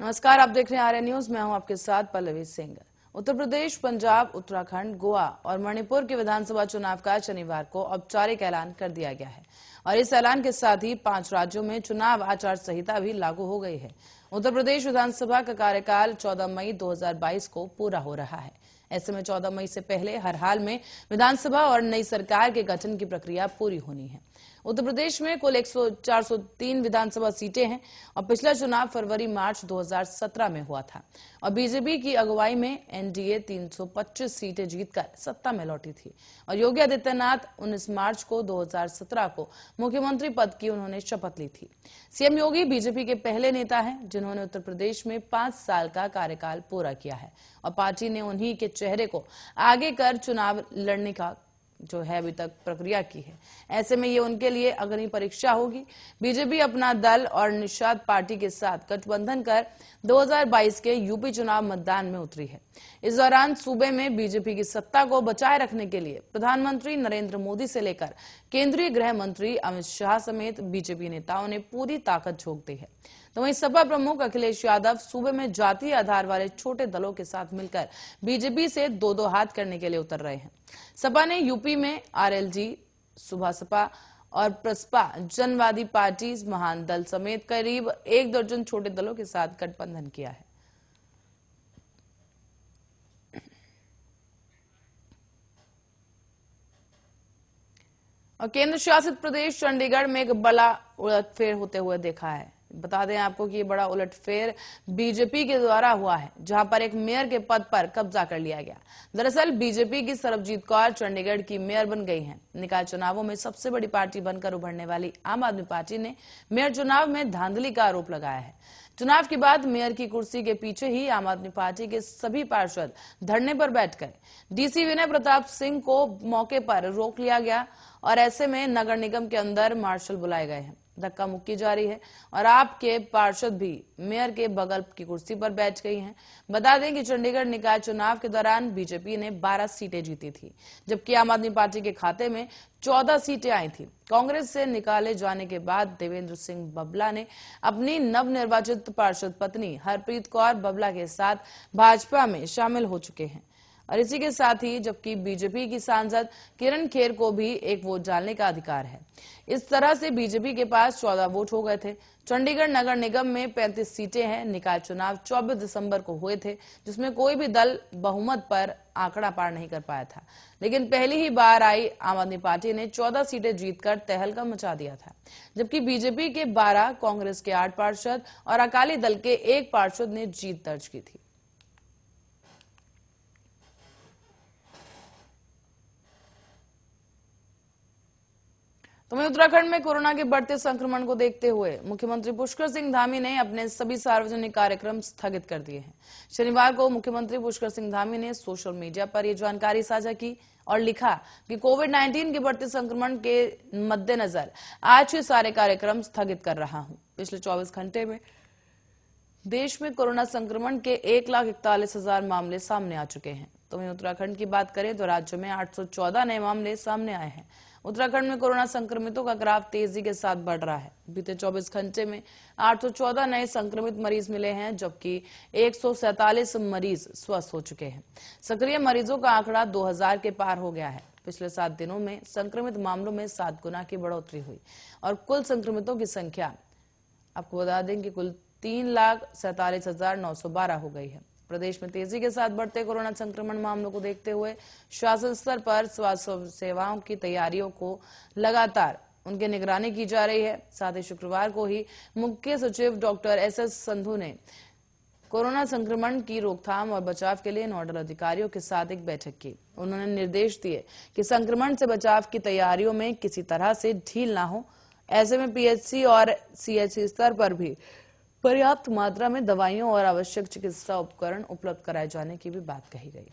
नमस्कार, आप देख रहे हैं आर्या न्यूज। मैं हूं आपके साथ पल्लवी सिंह। उत्तर प्रदेश, पंजाब, उत्तराखंड, गोवा और मणिपुर के विधानसभा चुनाव का शनिवार को औपचारिक ऐलान कर दिया गया है और इस ऐलान के साथ ही 5 राज्यों में चुनाव आचार संहिता भी लागू हो गई है। उत्तर प्रदेश विधानसभा का कार्यकाल 14 मई 2022 को पूरा हो रहा है। ऐसे में 14 मई से पहले हर हाल में विधानसभा और नई सरकार के गठन की प्रक्रिया पूरी होनी है। उत्तर प्रदेश में कुल 403 विधानसभा सीटें हैं और पिछला चुनाव फरवरी-मार्च 2017 में हुआ था और बीजेपी की अगुवाई में एनडीए 325 सीटें जीतकर सत्ता में लौटी थी और योगी आदित्यनाथ 19 मार्च को 2017 को मुख्यमंत्री पद की उन्होंने शपथ ली थी। सीएम योगी बीजेपी के पहले नेता हैं जिन्होंने उत्तर प्रदेश में 5 साल का कार्यकाल पूरा किया है और पार्टी ने उन्हीं के चेहरे को आगे कर चुनाव लड़ने का जो है अभी तक प्रक्रिया की है। ऐसे में ये उनके लिए अग्नि परीक्षा होगी। बीजेपी अपना दल और निषाद पार्टी के साथ गठबंधन कर 2022 के यूपी चुनाव मतदान में उतरी है। इस दौरान सूबे में बीजेपी की सत्ता को बचाए रखने के लिए प्रधानमंत्री नरेंद्र मोदी से लेकर केंद्रीय गृह मंत्री अमित शाह समेत बीजेपी नेताओं ने पूरी ताकत झोंक दी है। तो वहीं सपा प्रमुख अखिलेश यादव सूबे में जातीय आधार वाले छोटे दलों के साथ मिलकर बीजेपी से 2-2 हाथ करने के लिए उतर रहे हैं। सपा ने यूपी में आरएलडी, सुबह सपा और प्रसपा जनवादी पार्टी, महान दल समेत करीब 1 दर्जन छोटे दलों के साथ गठबंधन किया है। और केंद्र शासित प्रदेश चंडीगढ़ में एक बड़ा उलटफेर होते हुए देखा है। बता दें आपको कि ये बड़ा उलटफेर बीजेपी के द्वारा हुआ है, जहां पर एक मेयर के पद पर कब्जा कर लिया गया। दरअसल बीजेपी की सरबजीत कौर चंडीगढ़ की मेयर बन गई हैं। निकाय चुनावों में सबसे बड़ी पार्टी बनकर उभरने वाली आम आदमी पार्टी ने मेयर चुनाव में धांधली का आरोप लगाया है। चुनाव के बाद मेयर की कुर्सी के पीछे ही आम आदमी पार्टी के सभी पार्षद धरने पर बैठ गए। डीसी विनय प्रताप सिंह को मौके पर रोक लिया गया और ऐसे में नगर निगम के अंदर मार्शल बुलाए गए हैं। धक्का मुक्की जारी है और आपके पार्षद भी मेयर के बगल की कुर्सी पर बैठ गई हैं। बता दें कि चंडीगढ़ निकाय चुनाव के दौरान बीजेपी ने 12 सीटें जीती थी, जबकि आम आदमी पार्टी के खाते में 14 सीटें आई थी। कांग्रेस से निकाले जाने के बाद देवेंद्र सिंह बबला ने अपनी नवनिर्वाचित पार्षद पत्नी हरप्रीत कौर बबला के साथ भाजपा में शामिल हो चुके हैं और इसी के साथ ही जबकि बीजेपी की सांसद किरण खेर को भी 1 वोट डालने का अधिकार है। इस तरह से बीजेपी के पास 14 वोट हो गए थे। चंडीगढ़ नगर निगम में 35 सीटें हैं। निकाय चुनाव 24 दिसंबर को हुए थे, जिसमें कोई भी दल बहुमत पर आंकड़ा पार नहीं कर पाया था, लेकिन पहली ही बार आई आम आदमी पार्टी ने 14 सीटें जीतकर तहलका मचा दिया था, जबकि बीजेपी के 12, कांग्रेस के 8 पार्षद और अकाली दल के 1 पार्षद ने जीत दर्ज की थी। तो वहीं उत्तराखंड में कोरोना के बढ़ते संक्रमण को देखते हुए मुख्यमंत्री पुष्कर सिंह धामी ने अपने सभी सार्वजनिक कार्यक्रम स्थगित कर दिए हैं। शनिवार को मुख्यमंत्री पुष्कर सिंह धामी ने सोशल मीडिया पर यह जानकारी साझा की और लिखा कि कोविड-19 के बढ़ते संक्रमण के मद्देनजर आज से सारे कार्यक्रम स्थगित कर रहा हूं। पिछले 24 घंटे में देश में कोरोना संक्रमण के 1,41,000 मामले सामने आ चुके हैं। तो वहीं उत्तराखंड की बात करें तो राज्य में 814 नए मामले सामने आए हैं। उत्तराखंड में कोरोना संक्रमितों का ग्राफ तेजी के साथ बढ़ रहा है। बीते 24 घंटे में 814 नए संक्रमित मरीज मिले हैं, जबकि 147 मरीज स्वस्थ हो चुके हैं। सक्रिय मरीजों का आंकड़ा 2000 के पार हो गया है। पिछले 7 दिनों में संक्रमित मामलों में 7 गुना की बढ़ोतरी हुई और कुल संक्रमितों की संख्या आपको बता दें कि कुल 3,47,912 हो गई है। प्रदेश में तेजी के साथ बढ़ते कोरोना संक्रमण मामलों को देखते हुए शासन स्तर पर स्वास्थ्य सेवाओं की तैयारियों को लगातार उनके निगरानी की जा रही है। साथ ही शुक्रवार को ही मुख्य सचिव डॉक्टर SS संधू ने कोरोना संक्रमण की रोकथाम और बचाव के लिए नोडल अधिकारियों के साथ एक बैठक की। उन्होंने निर्देश दिए कि संक्रमण से बचाव की तैयारियों में किसी तरह से ढील ना हो। ऐसे में PHC और CHC स्तर पर भी पर्याप्त मात्रा में दवाइयों और आवश्यक चिकित्सा उपकरण उपलब्ध कराए जाने की भी बात कही गई।